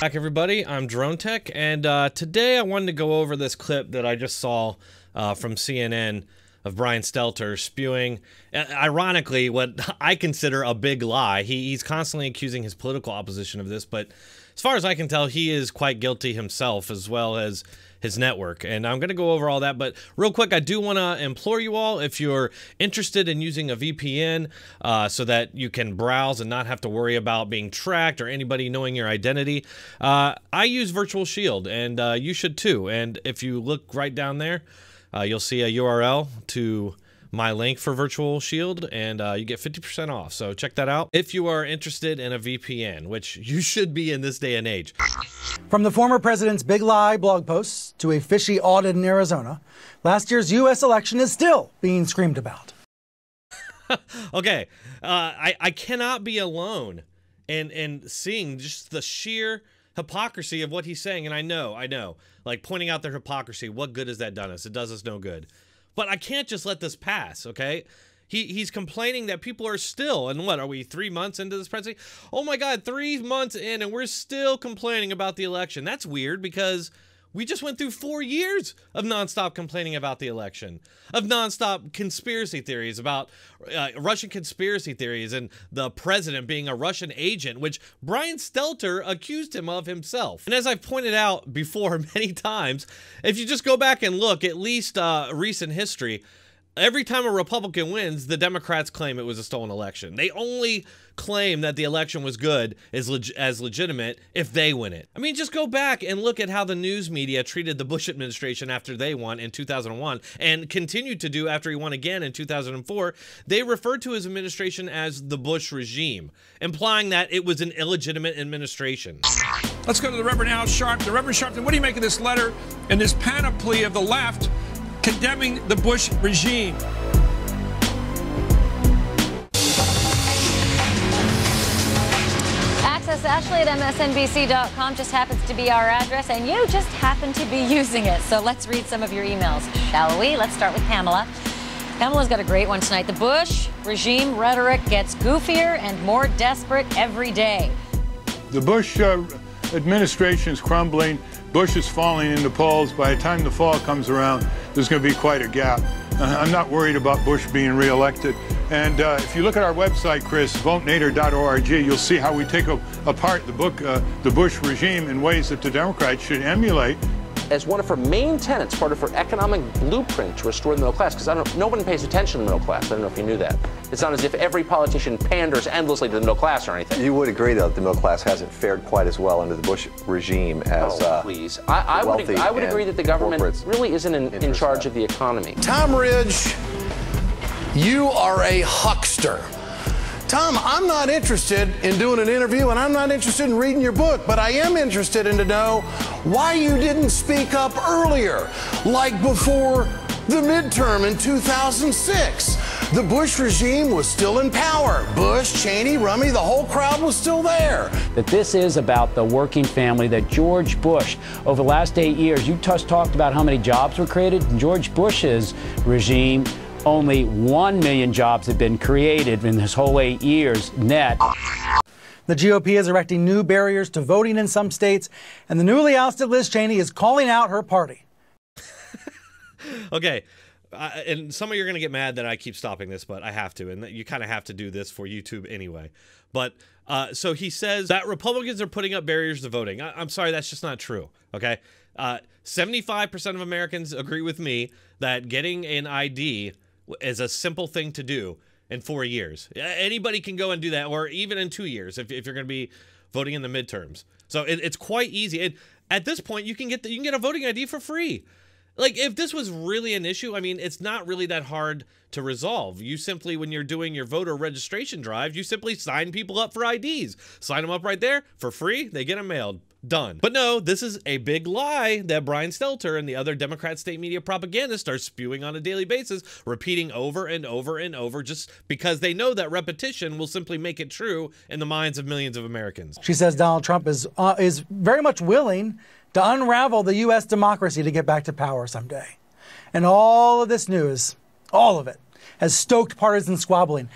Back, everybody. I'm DroneTech, and today I wanted to go over this clip that I just saw from CNN of Brian Stelter spewing, ironically, what I consider a big lie. He's constantly accusing his political opposition of this, but as far as I can tell, he is quite guilty himself, as well as his network. And I'm going to go over all that, but real quick, I do want to implore you all, if you're interested in using a VPN so that you can browse and not have to worry about being tracked or anybody knowing your identity, I use Virtual Shield, and you should too. And if you look right down there, you'll see a URL to my link for Virtual Shield, and you get 50% off. So check that out if you are interested in a VPN, which you should be in this day and age. From the former president's big lie blog posts to a fishy audit in Arizona, last year's U.S. election is still being screamed about. Okay, I cannot be alone in seeing just the sheer hypocrisy of what he's saying. And I know, like, pointing out their hypocrisy, what good has that done us? It does us no good. But I can't just let this pass, okay? He's complaining that people are still, and what, are we 3 months into this presidency? Oh my God, 3 months in, and we're still complaining about the election. That's weird, because we just went through 4 years of nonstop complaining about the election, of nonstop conspiracy theories about Russian conspiracy theories and the president being a Russian agent, which Brian Stelter accused him of himself. And as I've pointed out before many times, if you just go back and look, at least recent history, every time a Republican wins, the Democrats claim it was a stolen election. They only claim that the election was good, as legitimate, if they win it. I mean, just go back and look at how the news media treated the Bush administration after they won in 2001, and continued to do after he won again in 2004. They referred to his administration as the Bush regime, implying that it was an illegitimate administration. Let's go to the Reverend Al Sharpton. The Reverend Sharpton, what do you make of this letter and this panoply of the left condemning the Bush regime? Access Ashley at MSNBC.com just happens to be our address, and you just happen to be using it. So let's read some of your emails, shall we? Let's start with Pamela. Pamela's got a great one tonight. The Bush regime rhetoric gets goofier and more desperate every day. The Bush administration is crumbling. Bush is falling in the polls. By the time the fall comes around, there's going to be quite a gap. I'm not worried about Bush being reelected. And if you look at our website, Chris, votenader.org, you'll see how we take apart the Bush regime in ways that the Democrats should emulate. As one of her main tenets, part of her economic blueprint to restore the middle class, because no one pays attention to the middle class. I don't know if you knew that. It's not as if every politician panders endlessly to the middle class or anything. You would agree, though, that the middle class hasn't fared quite as well under the Bush regime as please. I would agree that the government really isn't in charge of the economy. Tom Ridge, you are a huckster. Tom, I'm not interested in doing an interview, and I'm not interested in reading your book, but I am interested in to know why you didn't speak up earlier, like before the midterm in 2006. The Bush regime was still in power. Bush, Cheney, Rummy, the whole crowd was still there. That this is about the working family, that George Bush, over the last 8 years, you just talked about how many jobs were created. In George Bush's regime, only 1 million jobs have been created in this whole 8 years net. The GOP is erecting new barriers to voting in some states, and the newly ousted Liz Cheney is calling out her party. Okay, and some of you are going to get mad that I keep stopping this, but I have to, and you kind of have to do this for YouTube anyway. But so he says that Republicans are putting up barriers to voting. I'm sorry, that's just not true, okay? 75% of Americans agree with me that getting an ID is a simple thing to do in 4 years. Anybody can go and do that, or even in 2 years if you're going to be voting in the midterms. So it's quite easy. And at this point, you can get a voting ID for free. Like, if this was really an issue, I mean, it's not really that hard to resolve. You simply, when you're doing your voter registration drive, you simply sign people up for IDs. Sign them up right there for free. They get them mailed. Done. But no, this is a big lie that Brian Stelter and the other Democrat state media propagandists are spewing on a daily basis, repeating over and over and over, just because they know that repetition will simply make it true in the minds of millions of Americans. She says Donald Trump is very much willing to unravel the U.S. democracy to get back to power someday. And all of this news, all of it, has stoked partisan squabbling.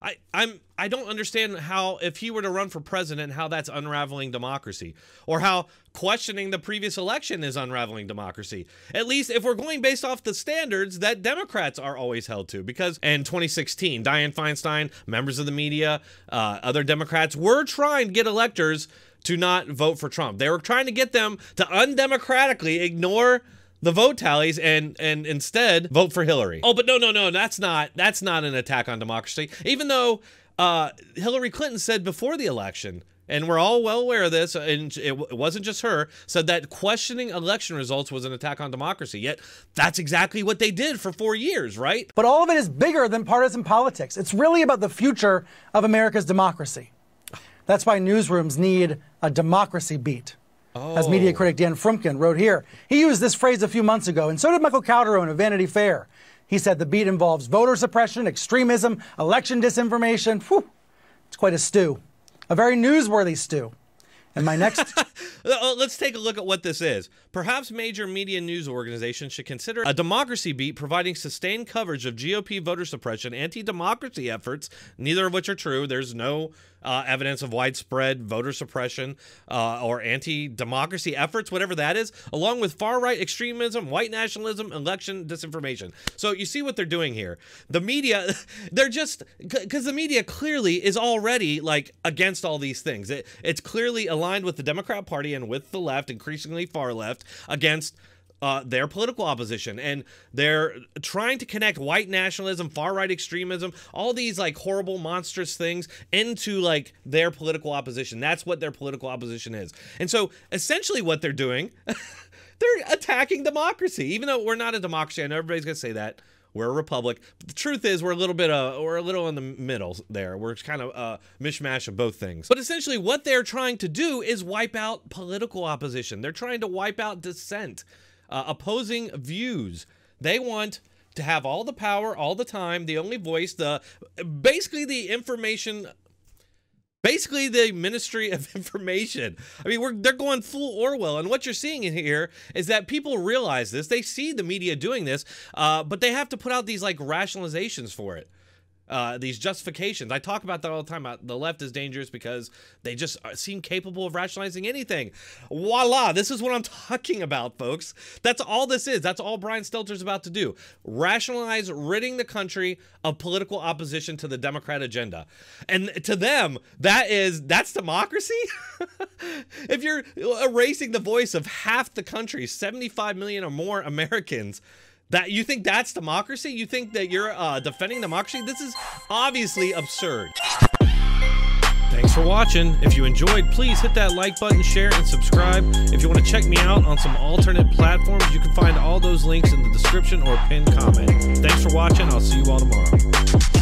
I don't understand how, if he were to run for president, how that's unraveling democracy, or how questioning the previous election is unraveling democracy. At least if we're going based off the standards that Democrats are always held to, because in 2016, Dianne Feinstein, members of the media, other Democrats were trying to get electors to not vote for Trump. They were trying to get them to undemocratically ignore the vote tallies and instead vote for Hillary. Oh, but no, that's not an attack on democracy. Even though Hillary Clinton said before the election, and we're all well aware of this, and it wasn't just her, said that questioning election results was an attack on democracy, yet that's exactly what they did for 4 years, right? But all of it is bigger than partisan politics. It's really about the future of America's democracy. That's why newsrooms need a democracy beat. Oh. As media critic Dan Frumkin wrote here, he used this phrase a few months ago, and so did Michael Calderon of Vanity Fair. He said the beat involves voter suppression, extremism, election disinformation. Whew, it's quite a stew, a very newsworthy stew. And my next... Let's take a look at what this is. Perhaps major media news organizations should consider a democracy beat providing sustained coverage of GOP voter suppression, anti-democracy efforts, neither of which are true. There's no evidence of widespread voter suppression or anti-democracy efforts, whatever that is, along with far-right extremism, white nationalism, election disinformation. So you see what they're doing here. The media, they're just... Because the media clearly is already, like, against all these things. It's clearly aligned with the Democrat Party and with the left, increasingly far left, against their political opposition, and they're trying to connect white nationalism, far-right extremism, all these like horrible monstrous things into like their political opposition. That's what their political opposition is. And so essentially what they're doing, they're attacking democracy, even though we're not a democracy. I know everybody's gonna say that. We're a republic. But the truth is, we're a little in the middle there. We're kind of a mishmash of both things. But essentially, what they're trying to do is wipe out political opposition. They're trying to wipe out dissent, opposing views. They want to have all the power, all the time, the only voice, basically the Ministry of Information. I mean, they're going full Orwell, and what you're seeing in here is that people realize this. They see the media doing this, but they have to put out these like rationalizations for it, these justifications. I talk about that all the time. The left is dangerous because they just seem capable of rationalizing anything. Voila, this is what I'm talking about, folks. That's all this is. That's all Brian Stelter's about to do. Rationalize ridding the country of political opposition to the Democrat agenda. And to them, that's democracy? If you're erasing the voice of half the country, 75 million or more Americans, that you think that's democracy? You think that you're defending democracy? This is obviously absurd. Thanks for watching. If you enjoyed, please hit that like button, share, and subscribe. If you want to check me out on some alternate platforms, you can find all those links in the description or pinned comment. Thanks for watching. I'll see you all tomorrow.